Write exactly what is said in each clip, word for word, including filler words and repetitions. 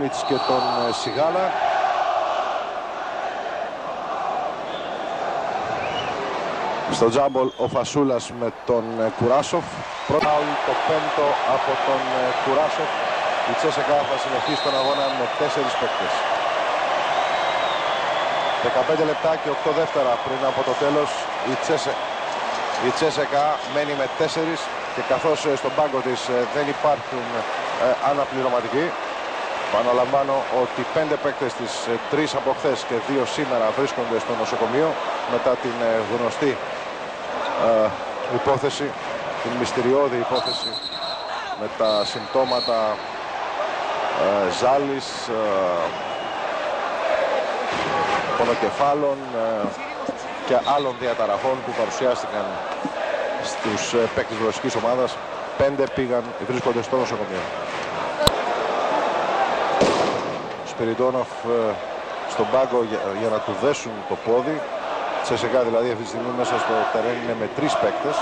Γκράμιτς και τον Σιγάλα. Στο τζάμπολ ο Φασούλας με τον Κουράσοφ. Πρώτα το πέμπτο από τον Κουράσοφ. Η Τσέσκα θα συνεχίσει τον αγώνα με τέσσερις παίκτες. δεκαπέντε λεπτά και οκτώ δεύτερα πριν από το τέλος. Η Τσέσκα, η Τσέσκα μένει με τέσσερις και καθώς στον πάγκο της δεν υπάρχουν ε, αναπληρωματικοί. Παναλαμβάνω ότι πέντε παίκτες της, τρεις από χθες και δύο σήμερα, βρίσκονται στο νοσοκομείο μετά την γνωστή ε, υπόθεση, την μυστηριώδη υπόθεση με τα συμπτώματα ε, ζάλης, ε, πονοκεφάλων ε, και άλλων διαταραχών που παρουσιάστηκαν στους ε, παίκτες της ρωσικής ομάδας. Πέντε πήγαν, βρίσκονται στο νοσοκομείο. Σπυριντόνοφ στον πάγκο για, για να του δέσουν το πόδι. Τσέσκα δηλαδή αυτή τη στιγμή μέσα στο τερέν είναι με τρεις παίκτες.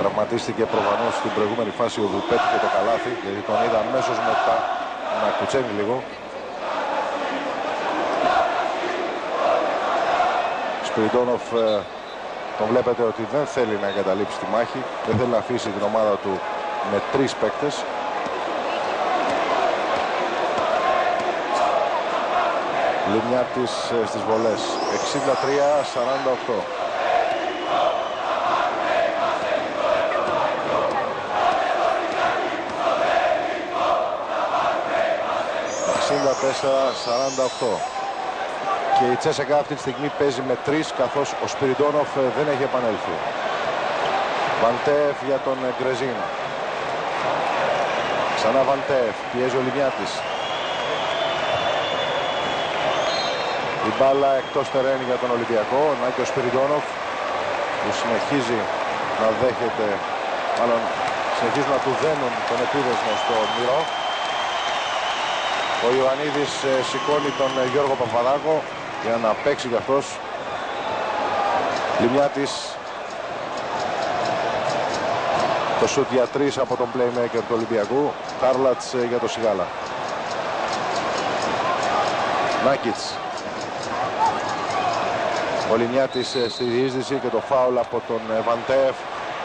Τραυματίστηκε προφανώς στην προηγούμενη φάση ο Βουπέτη και το καλάθι, γιατί τον είδα αμέσως μετά να κουτσένει λίγο. Σπυριντόνοφ τον βλέπετε ότι δεν θέλει να εγκαταλείψει τη μάχη, δεν θέλει να αφήσει την ομάδα του με τρεις παίκτες. Λιμνιάτης στις βολές, εξήντα τρία σαράντα οκτώ. εξήντα τέσσερα σαράντα οκτώ. Και η Τσέσκα αυτή τη στιγμή παίζει με τρεις, καθώς ο Σπυριντόνοφ δεν έχει επανέλθει. Βαντέεφ για τον Γκρεζίν. Ξανά Βαντέεφ, πιέζει ο Λιμνιάτης. Η μπάλα εκτός τερέν για τον Ολυμπιακό. Να και ο Σπυριντόνοφ που συνεχίζει να δέχεται, μάλλον συνεχίζει να του δένουν τον επίδεσμο στο μυρό. Ο Ιωαννίδης σηκώνει τον Γιώργο Παφανάκο για να παίξει κι αυτός. Λιμνιάτης. Το σουτ για τρεις από τον playmaker του Ολυμπιακού. Τάρλατς για το Σιγάλα. Νάκης. Ο Λιμνιάτης στη διείσδυση και το φάουλ από τον Βαντέεφ.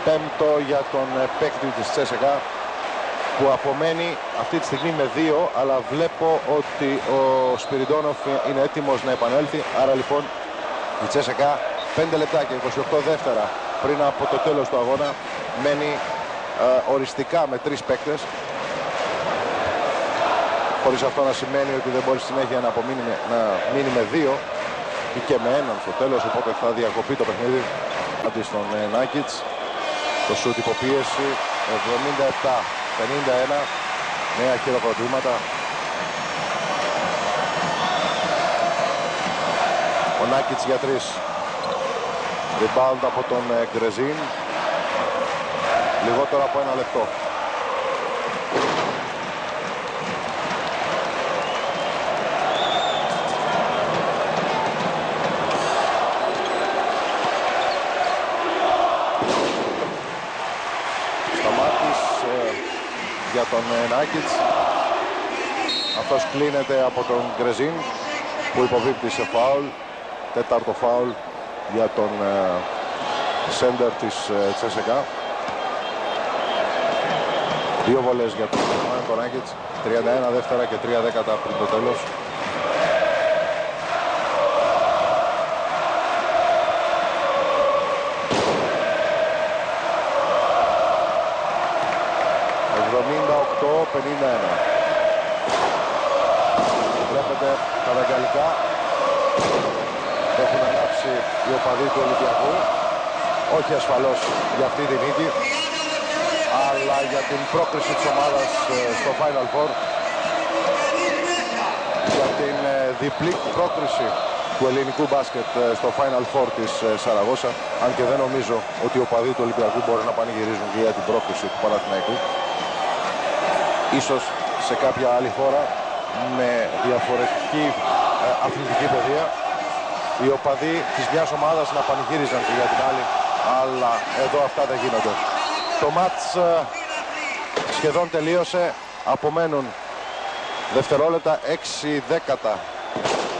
Πέμπτο για τον παίκτη της Τσέσκα, που απομένει αυτή τη στιγμή με δύο, αλλά βλέπω ότι ο Σπυριντόνοφ είναι έτοιμος να επανέλθει. Άρα λοιπόν η Τσέσκα πέντε λεπτά και είκοσι οκτώ δεύτερα πριν από το τέλος του αγώνα μένει ε, οριστικά με τρεις παίκτες, χωρίς αυτό να σημαίνει ότι δεν μπορεί συνέχεια να, απομείνει, να μείνει με δύο ή και με έναν στο τέλος, οπότε θα διακοπεί το παιχνίδι. Αντί στον ε, Νάκητς, το σούτ υποπίεση, εβδομήντα επτά πενήντα ένα, νέα χειροκροτήματα. Ο Νάκητς για τρεις. Rebound από τον Γκρεζίν. Λιγότερο από ένα λεπτό. Για τον Νάκητς. Αυτός κλείνεται από τον Γκρεζίν που υποβίπτει σε φάουλ. Τέταρτο φάουλ για τον σέντερ της Τσέσκα. Δύο βολές για τον Νάκητς. τριάντα ένα δεύτερα και τρία δέκατα πριν το τέλος. πενήντα ένα. Βλέπετε παραγκαλικά έχουν ανάψει οι οπαδοί του Ολυμπιακού, όχι ασφαλώς για αυτή τη νίκη, αλλά για την πρόκριση της ομάδας στο Final Four, για την διπλή πρόκριση του ελληνικού μπάσκετ στο Final Four της Σαραγώσα, αν και δεν νομίζω ότι οι οπαδοί του Ολυμπιακού μπορεί να πανηγυρίζουν για την πρόκριση του Παναθηναϊκού. Ίσως σε κάποια άλλη χώρα με διαφορετική ε, αθλητική παιδεία οι οπαδοί της μιας ομάδας να πανηγύριζαν και για την άλλη, αλλά εδώ αυτά δεν γίνονται. Το μάτς ε, σχεδόν τελείωσε. Απομένουν δευτερόλεπτα έξι δέκατα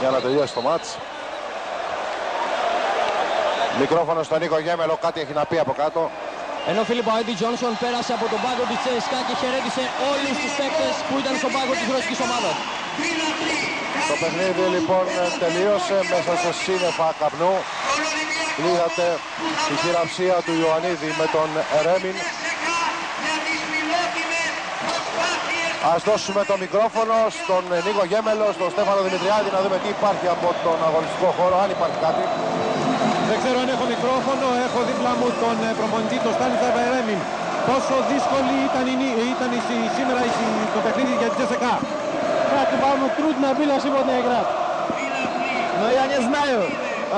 για να τελειώσει το μάτς. Μικρόφωνο στον Νίκο Γέμελο, κάτι έχει να πει από κάτω. Ενώ ο Φίλιπ Άιντι Τζόνσον πέρασε από τον πάγκο της Τσέσκα και χαιρέτησε όλους τους παίκτες που ήταν στον πάγκο της ρωσικής ομάδας. Το παιχνίδι λοιπόν τελείωσε μέσα σε σύννεφα καπνού. Λίγατε η χειραψία του Ιωαννίδη με τον Ερέμιν. Ας δώσουμε το μικρόφωνο στον Νίκο Γέμελο, στον Στέφανο Δημητριάδη, να δούμε τι υπάρχει από τον αγωνιστικό χώρο, αν υπάρχει κάτι. Δεν ξέρω αν έχω μικρόφωνο, έχω δίπλα μου τον προπονητή, τον Στάνισλαβ Ερέμιν. Πόσο δύσκολη ήταν, η, ήταν η, σήμερα η, το παιχνίδι για την Τσέσκα. Как вам трудно было сегодня играть? Но я не знаю,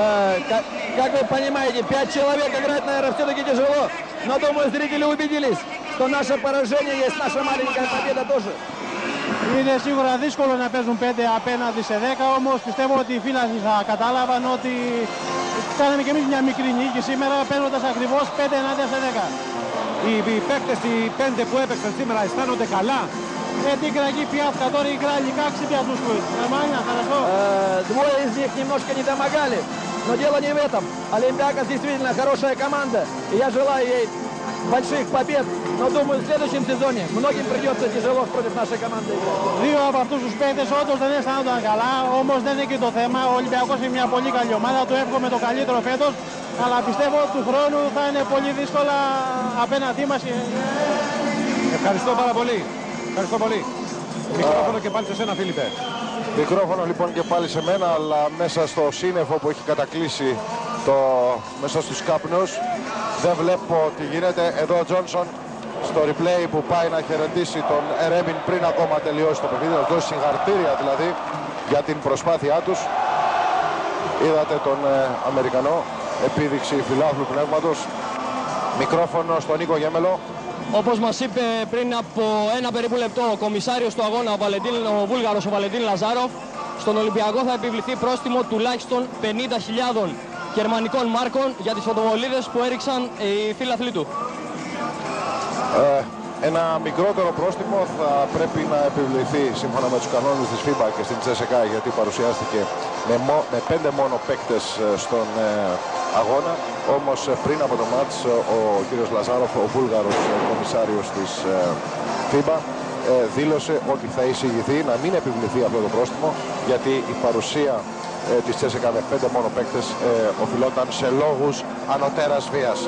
э, как, как вы понимаете, пять человек играть, наверное, все-таки тяжело. Но, думаю, зрители убедились, что наше поражение есть наша маленькая победа тоже. Είναι σίγουρα δύσκολο να παίζουν πέντε απέναντι σε δέκα, όμως πιστεύω ότι οι φίλοι θα κατάλαβαν ότι κάναμε και εμείς μια μικρή νίκη σήμερα, παίρνοντας ακριβώς πέντε ενάντια σε δέκα. Οι, οι παίκτες, οι πέντε που έπαιξαν σήμερα, αισθάνονται καλά. Эти игроки пьят, которые играли, как себя чувствуют? Нормально, хорошо? Э, двое из них немножко не домогали, но дело не в этом. Олимпиакос действительно хорошая команда, и я желаю ей больших побед. Но думаю, в следующем сезоне многим придется тяжело против нашей команды. Δύο από αυτούς τους παίκτες όντως δεν αισθάνονταν καλά, όμως δεν είναι και το θέμα. Ο Ολυμπιακός είναι μια πολύ καλή ομάδα, του εύχομαι το καλύτερο φέτος, αλλά πιστεύω του χρόνου θα είναι πολύ δύσκολα απέναντί μας. Ευχαριστώ πάρα πολύ. Ευχαριστώ πολύ. Μικρόφωνο και πάλι σε σένα, Φίλιππε. Μικρόφωνο λοιπόν και πάλι σε μένα, αλλά μέσα στο σύννεφο που έχει κατακλείσει, το... μέσα στους καπνούς, δεν βλέπω τι γίνεται. Εδώ ο Τζόνσον στο replay που πάει να χαιρετήσει τον Ερέμιν πριν ακόμα τελειώσει το παιχνίδι, να δώσει συγχαρητήρια δηλαδή για την προσπάθειά τους. Είδατε τον ε, Αμερικανό, επίδειξη φιλάθλου πνεύματος. Μικρόφωνο στον Νίκο Γέμελο. Όπως μας είπε πριν από ένα περίπου λεπτό ο κομισάριος του αγώνα, ο, Βαλεντίν, ο Βούλγαρος, ο Βαλεντίν Λαζάροφ, στον Ολυμπιακό θα επιβληθεί πρόστιμο τουλάχιστον πενήντα χιλιάδες γερμανικών μάρκων για τις φωτοβολίδες που έριξαν οι φίλαθλοι του. Ε, ένα μικρότερο πρόστιμο θα πρέπει να επιβληθεί σύμφωνα με τους κανόνες της ΦΙΒΑ και στην Τσέσκα, γιατί παρουσιάστηκε με, μο, με πέντε μόνο παίκτες στον ε, αγώνα. Όμως πριν από το μάτς ο κύριος Λαζάροφ, ο Βούλγαρος κομισάριος της ΦΙΜΠΑ, δήλωσε ότι θα εισηγηθεί να μην επιβληθεί αυτό το πρόστιμο, γιατί η παρουσία της Τσέσκα με πέντε μόνο παίκτες οφειλόταν σε λόγους ανωτέρας βίας.